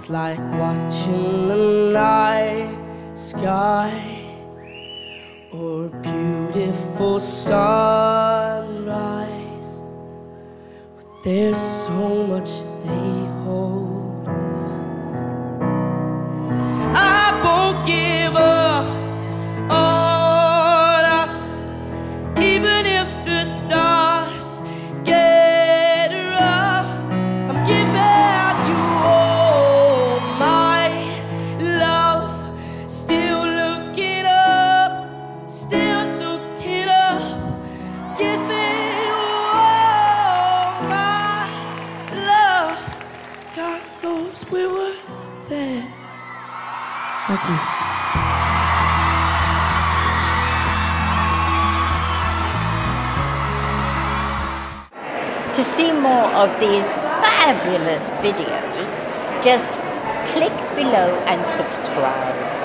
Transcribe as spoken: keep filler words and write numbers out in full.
It's like watching the night sky or a beautiful sunrise, but there's so much they hold. I won't give up on us, even if the stars get rough. I'm giving we were there. Thank you. To see more of these fabulous videos, just click below and subscribe.